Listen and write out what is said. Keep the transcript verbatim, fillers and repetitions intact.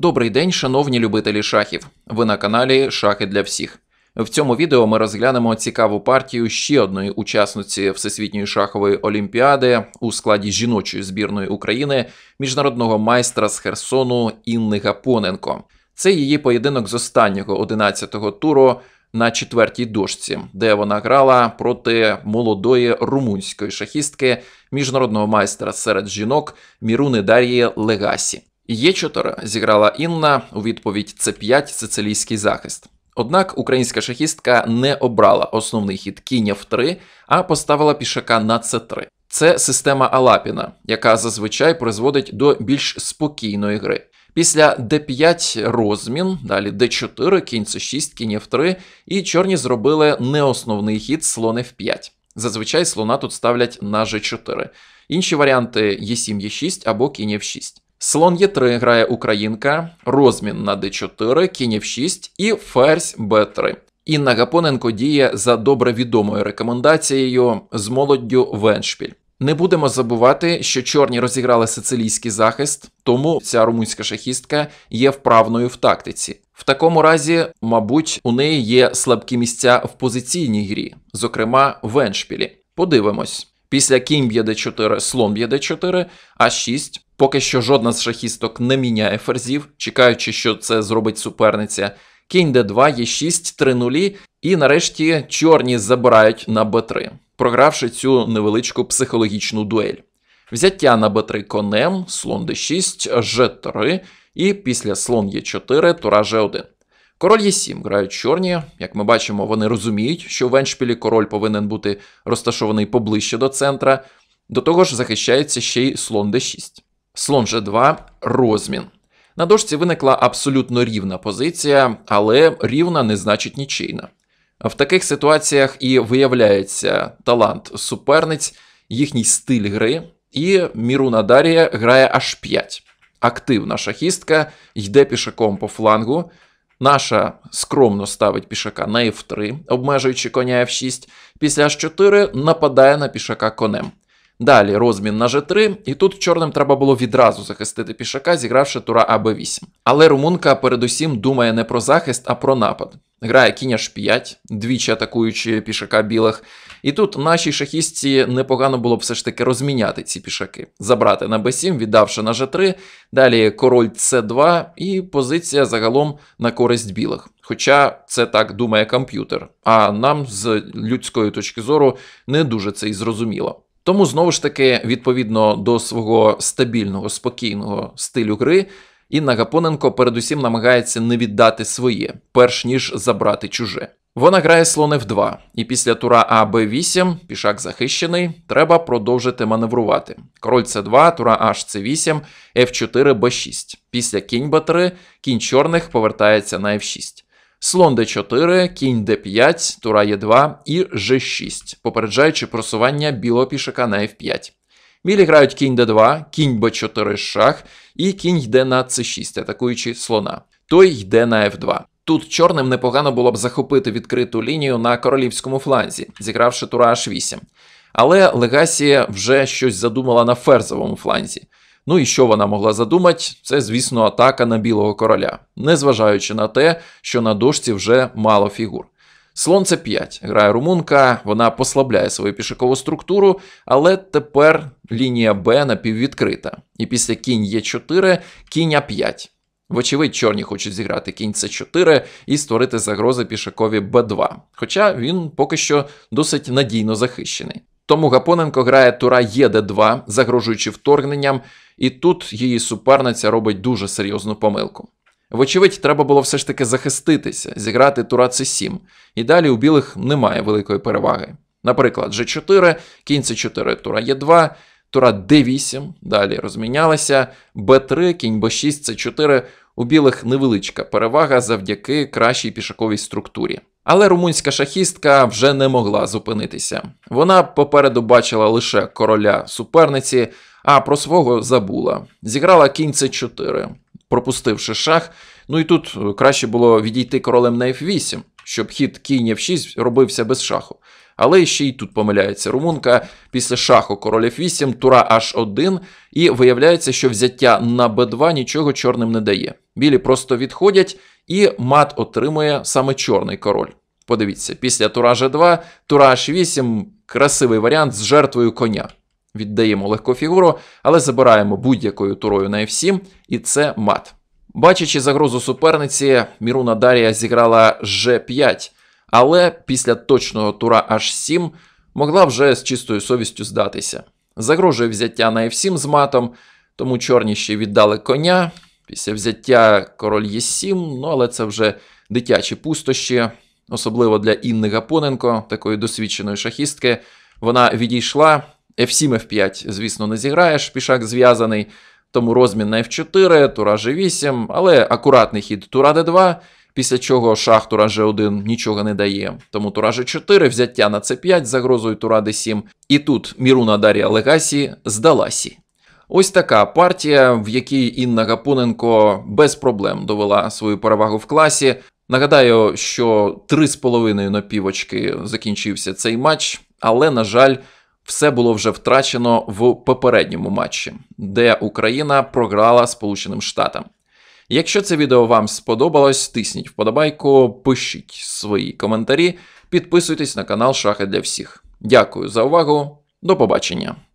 Добрий день, шановні любителі шахів! Ви на каналі «Шахи для всіх». В цьому відео ми розглянемо цікаву партію ще одної учасниці Всесвітньої шахової олімпіади у складі жіночої збірної України, міжнародного майстра з Херсону Інни Гапоненко. Це її поєдинок з останнього одинадцятого туру на четвертій дошці, де вона грала проти молодої румунської шахістки, міжнародного майстра серед жінок Міруни Дарії Легасі. Е чотири зіграла Інна, у відповідь Це п'ять – сицилійський захист. Однак українська шахістка не обрала основний хід кінь Ф три, а поставила пішака на Це три. Це система Алапіна, яка зазвичай призводить до більш спокійної гри. Після Д п'ять розмін, далі Д чотири, кінь Це шість, кінь Ф три, і чорні зробили неосновний хід слон Ф п'ять. Зазвичай слона тут ставлять на Ж чотири. Інші варіанти Е сім, Е шість або кінь Ф шість. Слон Е три грає українка, розмін на Д чотири, кінь Ф шість і ферзь Б три. Інна Гапоненко діє за добре відомою рекомендацією з молоддю Веншпіль. Не будемо забувати, що чорні розіграли сицилійський захист, тому ця румунська шахістка є вправною в тактиці. В такому разі, мабуть, у неї є слабкі місця в позиційній грі, зокрема Веншпілі. Подивимось. Після кінь б'є Д чотири, слон б'є Д чотири, А шість. Поки що жодна з шахісток не міняє ферзів, чекаючи, що це зробить суперниця. Кінь Д два, Е шість, три нуль, і нарешті чорні забирають на Б три, програвши цю невеличку психологічну дуель. Взяття на Б три конем, слон Д шість, Ж три, і після слон Е чотири, тура Ж один. Король Е сім грають чорні, як ми бачимо, вони розуміють, що в веншпілі король повинен бути розташований поближче до центра, до того ж захищається ще й слон Д шість. Слон Ж два – розмін. На дошці виникла абсолютно рівна позиція, але рівна не значить нічийна. В таких ситуаціях і виявляється талант суперниць, їхній стиль гри, і Міруна Дарія грає Аш п'ять. Активна шахістка йде пішаком по флангу, наша скромно ставить пішака на Ф три, обмежуючи коня Ф шість, після Аш чотири нападає на пішака конем. Далі розмін на Ж три, і тут чорним треба було відразу захистити пішака, зігравши тура А Б вісім. Але румунка передусім думає не про захист, а про напад. Грає кінь Аш п'ять, двічі атакуючи пішака білих. І тут нашій шахістці непогано було б все ж таки розміняти ці пішаки. Забрати на Б сім, віддавши на Ж три, далі король Це два, і позиція загалом на користь білих. Хоча це так думає комп'ютер, а нам з людської точки зору не дуже це і зрозуміло. Тому, знову ж таки, відповідно до свого стабільного, спокійного стилю гри, Інна Гапоненко передусім намагається не віддати своє, перш ніж забрати чуже. Вона грає слон Ф два, і після тура А Б вісім, пішак захищений, треба продовжити маневрувати. Король Це два, тура Аш Це вісім, Ф чотири, Б шість. Після кінь Б три, кінь чорних повертається на Ф шість. Слон Д чотири, кінь Д п'ять, тура Е два і Ж шість, попереджаючи просування білого пішака на Ф п'ять. Білі грають кінь Д два, кінь Б чотири шах, і кінь йде на Це шість, атакуючи слона. Той йде на Ф два. Тут чорним непогано було б захопити відкриту лінію на королівському фланзі, зігравши тура Аш вісім. Але Легасі вже щось задумала на ферзовому фланзі. Ну і що вона могла задумати? Це, звісно, атака на білого короля, незважаючи на те, що на дошці вже мало фігур. Слон Це п'ять грає румунка, вона послабляє свою пішакову структуру, але тепер лінія Б напіввідкрита. І після кінь Е чотири, кінь А п'ять. Вочевидь, чорні хочуть зіграти кінь Це чотири і створити загрози пішакові Б два, хоча він поки що досить надійно захищений. Тому Гапоненко грає тура Е Д два, загрожуючи вторгненням, і тут її суперниця робить дуже серйозну помилку. Вочевидь, треба було все ж таки захиститися, зіграти тура Це сім, і далі у білих немає великої переваги. Наприклад, Ж чотири, кінь Це чотири, тура Е два, тура Д вісім, далі розмінялися, Б три, кінь Б шість, Це чотири, у білих невеличка перевага завдяки кращій пішаковій структурі. Але румунська шахістка вже не могла зупинитися. Вона попереду бачила лише короля суперниці, а про свого забула. Зіграла кінь Це чотири, пропустивши шах, ну і тут краще було відійти королем на Ф вісім, щоб хід кінь Ф шість робився без шаху. Але ще й тут помиляється румунка. Після шаху король еф вісім, тура аш один, і виявляється, що взяття на бе два нічого чорним не дає. Білі просто відходять, і мат отримує саме чорний король. Подивіться, після тура же два, тура аш вісім, красивий варіант з жертвою коня. Віддаємо легко фігуру, але забираємо будь-якою турою на еф сім, і це мат. Бачачи загрозу суперниці, Міруна Дарія зіграла же п'ять, але після точного тура аш сім могла вже з чистою совістю здатися. Загрожує взяття на еф сім з матом, тому чорні ще віддали коня. Після взяття король е сім, ну але це вже дитячі пустощі, особливо для Інни Гапоненко, такої досвідченої шахістки. Вона відійшла, еф сім, еф п'ять, звісно, не зіграєш, пішак зв'язаний, тому розмін на еф чотири, тура же вісім, але акуратний хід тура де два, після чого шах тура же один нічого не дає. Тому тура же чотири, взяття на це п'ять, загрозою тура де сім. І тут Міруна Дарія Легасі здаласі. Ось така партія, в якій Інна Гапоненко без проблем довела свою перевагу в класі. Нагадаю, що три з половиною на півочки закінчився цей матч, але, на жаль, все було вже втрачено в попередньому матчі, де Україна програла Сполученим Штатам. Якщо це відео вам сподобалось, тисніть вподобайку, пишіть свої коментарі, підписуйтесь на канал Шахи для всіх. Дякую за увагу, до побачення!